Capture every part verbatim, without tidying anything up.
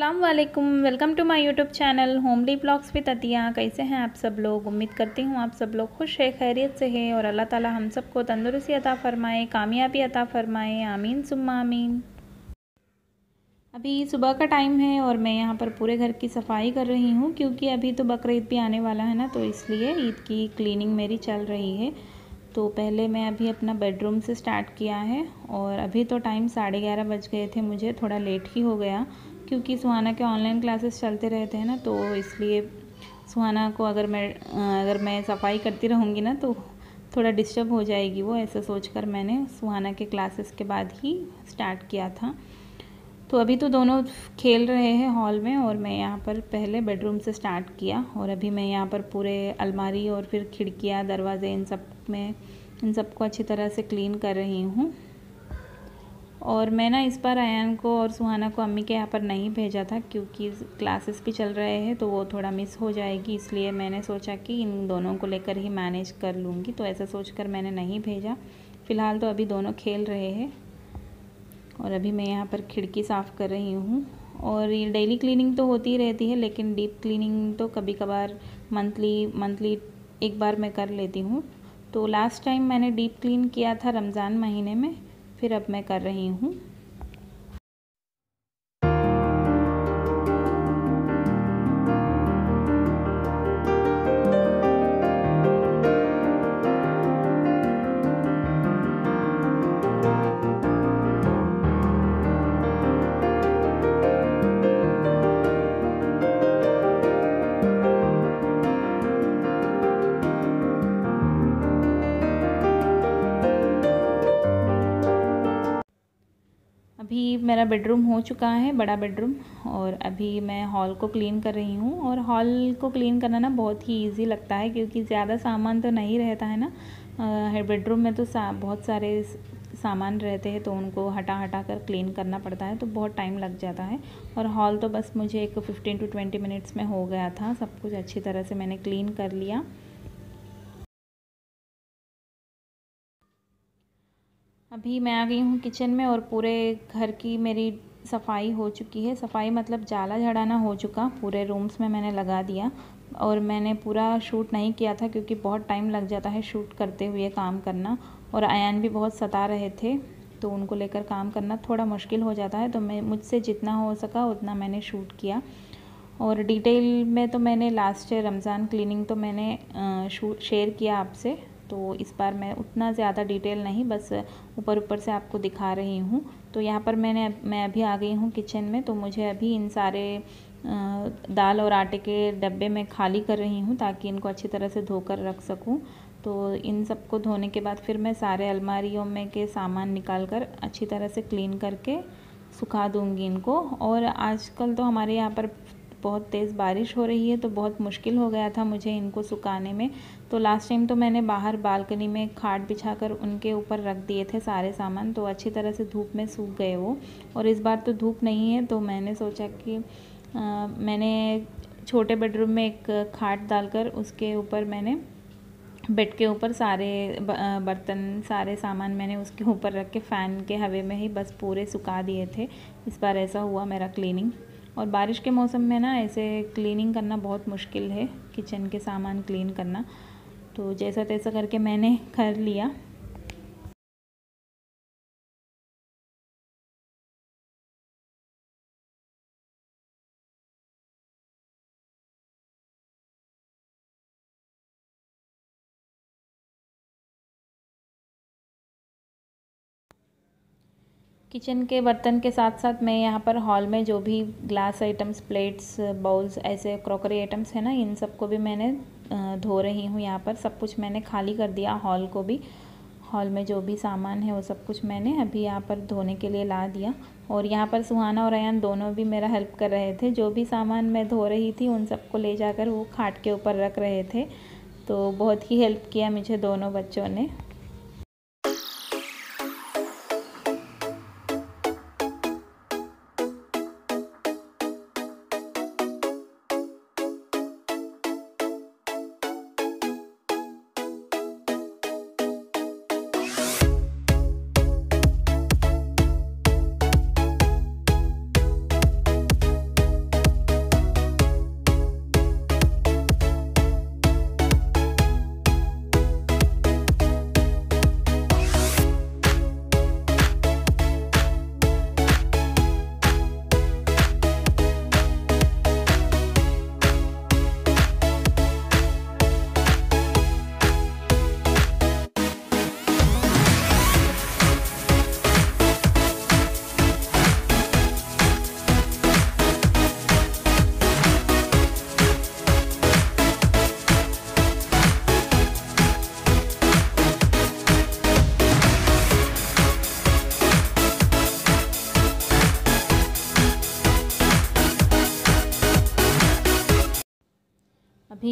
अस्सलामुअलैकुम, welcome to my YouTube channel homely vlogs with Atiya. कैसे हैं आप सब लोग? उम्मीद करती हूँ आप सब लोग खुश है, खैरियत से है और अल्लाह ताला हम सब को तंदुरुस्ती अता फ़रमाए, कामयाबी अता फ़रमाए, आमीन सुम्मा आमीन। अभी सुबह का टाइम है और मैं यहाँ पर पूरे घर की सफ़ाई कर रही हूँ क्योंकि अभी तो बकरीद भी आने वाला है ना, तो इसलिए ईद की क्लीनिंग मेरी चल रही है। तो पहले मैं अभी अपना बेडरूम से स्टार्ट किया है और अभी तो टाइम साढ़े ग्यारह बज गए थे, मुझे थोड़ा लेट ही हो गया क्योंकि सुहाना के ऑनलाइन क्लासेस चलते रहते हैं ना, तो इसलिए सुहाना को अगर मैं अगर मैं सफाई करती रहूँगी ना तो थोड़ा डिस्टर्ब हो जाएगी वो, ऐसा सोचकर मैंने सुहाना के क्लासेस के बाद ही स्टार्ट किया था। तो अभी तो दोनों खेल रहे हैं हॉल में और मैं यहाँ पर पहले बेडरूम से स्टार्ट किया और अभी मैं यहाँ पर पूरे अलमारी और फिर खिड़कियाँ, दरवाज़े, इन सब में इन सब को अच्छी तरह से क्लीन कर रही हूँ। और मैं ना इस बार आयान को और सुहाना को अम्मी के यहाँ पर नहीं भेजा था क्योंकि क्लासेस भी चल रहे हैं तो वो थोड़ा मिस हो जाएगी, इसलिए मैंने सोचा कि इन दोनों को लेकर ही मैनेज कर लूँगी, तो ऐसा सोच कर मैंने नहीं भेजा। फ़िलहाल तो अभी दोनों खेल रहे हैं और अभी मैं यहाँ पर खिड़की साफ़ कर रही हूँ। और ये डेली क्लीनिंग तो होती रहती है लेकिन डीप क्लीनिंग तो कभी कभार मंथली मंथली एक बार मैं कर लेती हूँ। तो लास्ट टाइम मैंने डीप क्लीन किया था रमज़ान महीने में, फिर अब मैं कर रही हूँ। अभी मेरा बेडरूम हो चुका है, बड़ा बेडरूम, और अभी मैं हॉल को क्लीन कर रही हूँ। और हॉल को क्लीन करना ना बहुत ही इजी लगता है क्योंकि ज़्यादा सामान तो नहीं रहता है ना, हर बेडरूम में तो सा, बहुत सारे सामान रहते हैं तो उनको हटा हटा कर क्लीन करना पड़ता है, तो बहुत टाइम लग जाता है। और हॉल तो बस मुझे एक फिफ्टीन टू ट्वेंटी मिनट्स में हो गया था, सब कुछ अच्छी तरह से मैंने क्लीन कर लिया। अभी मैं आ गई हूँ किचन में और पूरे घर की मेरी सफ़ाई हो चुकी है। सफ़ाई मतलब जाला झड़ाना हो चुका, पूरे रूम्स में मैंने लगा दिया। और मैंने पूरा शूट नहीं किया था क्योंकि बहुत टाइम लग जाता है शूट करते हुए काम करना, और आयान भी बहुत सता रहे थे तो उनको लेकर काम करना थोड़ा मुश्किल हो जाता है, तो मैं मुझसे जितना हो सका उतना मैंने शूट किया। और डिटेल में तो मैंने लास्ट ईयर रमज़ान क्लीनिंग तो मैंने शूट शेयर किया आपसे, तो इस बार मैं उतना ज़्यादा डिटेल नहीं, बस ऊपर ऊपर से आपको दिखा रही हूँ। तो यहाँ पर मैंने मैं अभी आ गई हूँ किचन में, तो मुझे अभी इन सारे दाल और आटे के डब्बे में खाली कर रही हूँ ताकि इनको अच्छी तरह से धोकर रख सकूँ। तो इन सबको धोने के बाद फिर मैं सारे अलमारियों में के सामान निकाल कर अच्छी तरह से क्लीन करके सुखा दूँगी इनको। और आजकल तो हमारे यहाँ पर बहुत तेज़ बारिश हो रही है तो बहुत मुश्किल हो गया था मुझे इनको सुखाने में, तो लास्ट टाइम तो मैंने बाहर बालकनी में खाट बिछाकर उनके ऊपर रख दिए थे सारे सामान, तो अच्छी तरह से धूप में सूख गए वो। और इस बार तो धूप नहीं है तो मैंने सोचा कि आ, मैंने छोटे बेडरूम में एक खाट डालकर उसके ऊपर मैंने बेड के ऊपर सारे बर्तन, सारे सामान मैंने उसके ऊपर रख के फ़ैन के हवे में ही बस पूरे सुखा दिए थे। इस बार ऐसा हुआ मेरा क्लीनिंग। और बारिश के मौसम में ना ऐसे क्लीनिंग करना बहुत मुश्किल है, किचन के सामान क्लीन करना, तो जैसा तैसा करके मैंने कर लिया। किचन के बर्तन के साथ साथ मैं यहाँ पर हॉल में जो भी ग्लास आइटम्स, प्लेट्स, बाउल्स, ऐसे क्रॉकरी आइटम्स है ना, इन सब को भी मैंने धो रही हूँ। यहाँ पर सब कुछ मैंने खाली कर दिया, हॉल को भी, हॉल में जो भी सामान है वो सब कुछ मैंने अभी यहाँ पर धोने के लिए ला दिया। और यहाँ पर सुहाना और अयान दोनों भी मेरा हेल्प कर रहे थे, जो भी सामान मैं धो रही थी उन सबको ले जाकर वो खाट के ऊपर रख रहे थे, तो बहुत ही हेल्प किया मुझे दोनों बच्चों ने।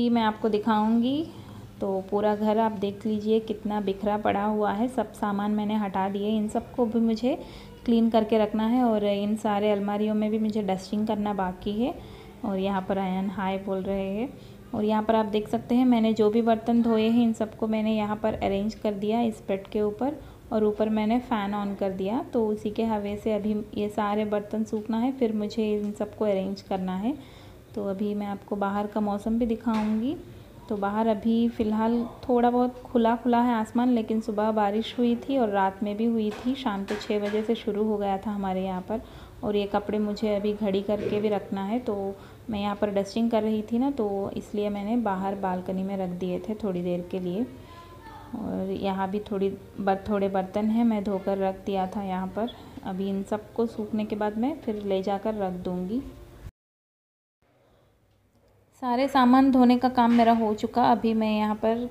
भी मैं आपको दिखाऊंगी। तो पूरा घर आप देख लीजिए कितना बिखरा पड़ा हुआ है। सब सामान मैंने हटा दिए, इन सबको भी मुझे क्लीन करके रखना है और इन सारे अलमारियों में भी मुझे डस्टिंग करना बाकी है। और यहाँ पर आयन हाय बोल रहे हैं। और यहाँ पर आप देख सकते हैं मैंने जो भी बर्तन धोए हैं इन सबको मैंने यहाँ पर अरेंज कर दिया इस बेड के ऊपर, और ऊपर मैंने फ़ैन ऑन कर दिया तो उसी के हवा से अभी ये सारे बर्तन सूखना है, फिर मुझे इन सबको अरेंज करना है। तो अभी मैं आपको बाहर का मौसम भी दिखाऊंगी। तो बाहर अभी फ़िलहाल थोड़ा बहुत खुला खुला है आसमान, लेकिन सुबह बारिश हुई थी और रात में भी हुई थी। शाम को छः बजे से शुरू हो गया था हमारे यहाँ पर। और ये कपड़े मुझे अभी घड़ी करके भी रखना है, तो मैं यहाँ पर डस्टिंग कर रही थी ना, तो इसलिए मैंने बाहर बालकनी में रख दिए थे थोड़ी देर के लिए। और यहाँ भी थोड़ी बर थोड़े बर्तन हैं, मैं धोकर रख दिया था यहाँ पर। अभी इन सबको सूखने के बाद मैं फिर ले जाकर रख दूँगी। सारे सामान धोने का काम मेरा हो चुका। अभी मैं यहाँ पर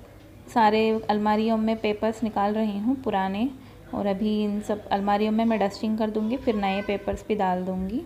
सारे अलमारियों में पेपर्स निकाल रही हूँ पुराने, और अभी इन सब अलमारियों में मैं डस्टिंग कर दूँगी, फिर नए पेपर्स भी डाल दूँगी।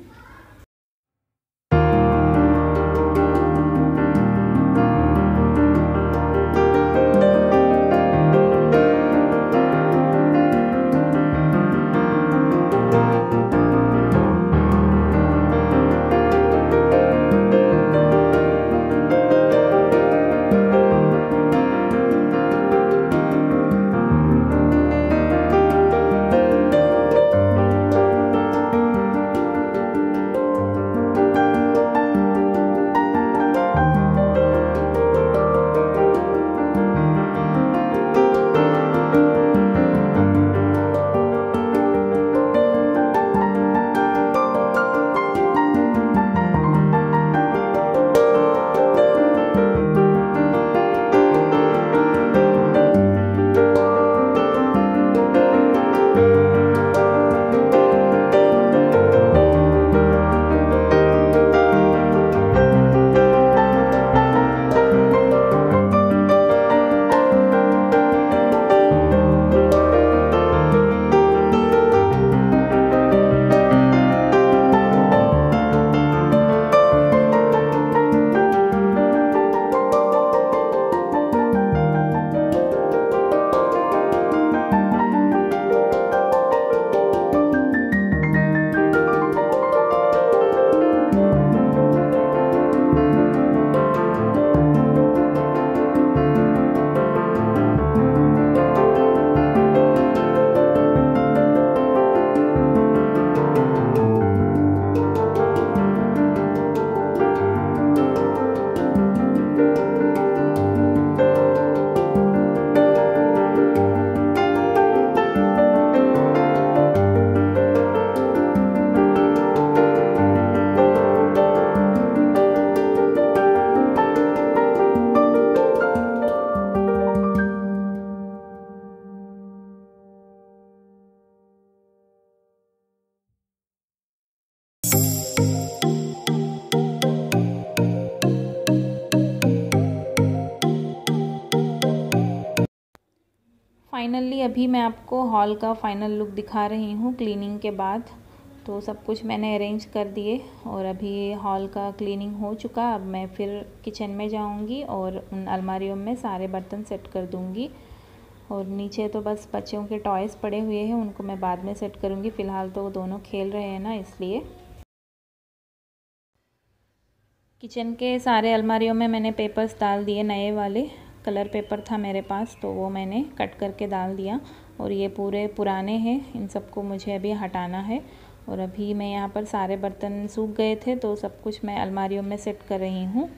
फाइनली अभी मैं आपको हॉल का फाइनल लुक दिखा रही हूँ क्लीनिंग के बाद। तो सब कुछ मैंने अरेंज कर दिए और अभी हॉल का क्लीनिंग हो चुका। अब मैं फिर किचन में जाऊँगी और उन अलमारियों में सारे बर्तन सेट कर दूँगी। और नीचे तो बस बच्चों के टॉयज़ पड़े हुए हैं, उनको मैं बाद में सेट करूँगी। फ़िलहाल तो दोनों खेल रहे हैं ना, इसलिए। किचन के सारे अलमारियों में मैंने पेपर्स डाल दिए, नए वाले कलर पेपर था मेरे पास तो वो मैंने कट करके डाल दिया। और ये पूरे पुराने हैं, इन सबको मुझे अभी हटाना है। और अभी मैं यहाँ पर सारे बर्तन सूख गए थे तो सब कुछ मैं अलमारियों में सेट कर रही हूँ।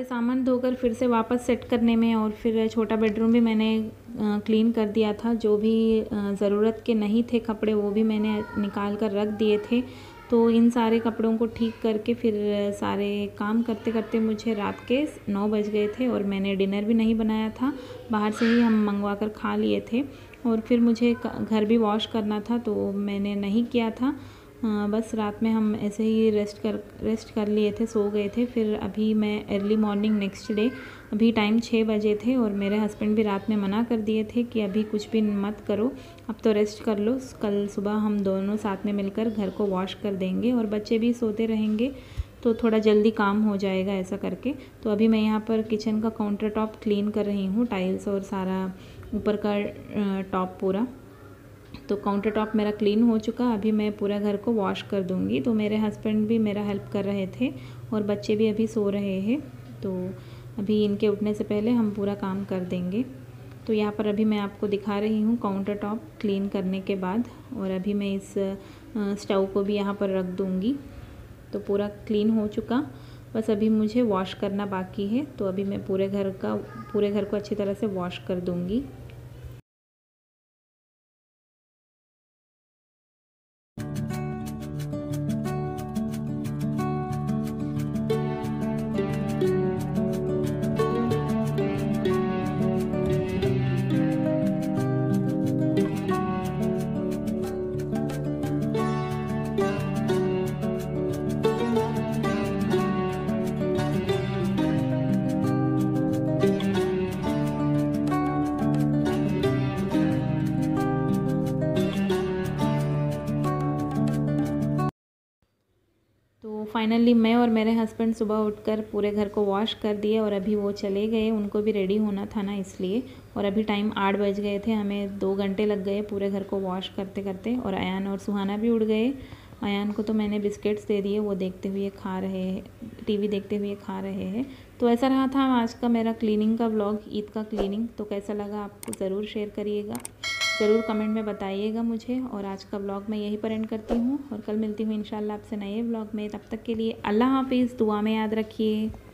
सारे सामान धोकर फिर से वापस सेट करने में, और फिर छोटा बेडरूम भी मैंने क्लीन कर दिया था। जो भी ज़रूरत के नहीं थे कपड़े वो भी मैंने निकाल कर रख दिए थे। तो इन सारे कपड़ों को ठीक करके फिर सारे काम करते करते मुझे रात के नौ बज गए थे, और मैंने डिनर भी नहीं बनाया था, बाहर से ही हम मंगवा कर खा लिए थे। और फिर मुझे घर भी वॉश करना था तो मैंने नहीं किया था। बस रात में हम ऐसे ही रेस्ट कर रेस्ट कर लिए थे, सो गए थे। फिर अभी मैं अर्ली मॉर्निंग नेक्स्ट डे, अभी टाइम छः बजे थे, और मेरे हस्बैंड भी रात में मना कर दिए थे कि अभी कुछ भी मत करो, अब तो रेस्ट कर लो, कल सुबह हम दोनों साथ में मिलकर घर को वॉश कर देंगे और बच्चे भी सोते रहेंगे तो थोड़ा जल्दी काम हो जाएगा, ऐसा करके। तो अभी मैं यहाँ पर किचन का काउंटर टॉप क्लीन कर रही हूँ, टाइल्स और सारा ऊपर का टॉप पूरा। तो काउंटर टॉप मेरा क्लीन हो चुका, अभी मैं पूरा घर को वॉश कर दूंगी। तो मेरे हस्बैंड भी मेरा हेल्प कर रहे थे और बच्चे भी अभी सो रहे हैं, तो अभी इनके उठने से पहले हम पूरा काम कर देंगे। तो यहाँ पर अभी मैं आपको दिखा रही हूँ काउंटर टॉप क्लीन करने के बाद, और अभी मैं इस स्टव को भी यहाँ पर रख दूँगी। तो पूरा क्लीन हो चुका, बस अभी मुझे वॉश करना बाकी है। तो अभी मैं पूरे घर का पूरे घर को अच्छी तरह से वॉश कर दूँगी। फाइनली मैं और मेरे हस्बैंड सुबह उठकर पूरे घर को वॉश कर दिए, और अभी वो चले गए, उनको भी रेडी होना था ना इसलिए। और अभी टाइम आठ बज गए थे, हमें दो घंटे लग गए पूरे घर को वॉश करते करते। और अयान और सुहाना भी उठ गए। अयान को तो मैंने बिस्किट्स दे दिए, वो देखते हुए खा रहे हैं, टीवी देखते हुए खा रहे हैं। तो ऐसा रहा था आज का मेरा क्लीनिंग का व्लॉग, ईद का क्लीनिंग। तो कैसा लगा आपको ज़रूर शेयर करिएगा, ज़रूर कमेंट में बताइएगा मुझे। और आज का व्लॉग मैं यहीं पर एंड करती हूँ, और कल मिलती हूँ इंशाल्लाह आपसे नए व्लॉग में। तब तक के लिए अल्लाह हाफिज़, दुआ में याद रखिए।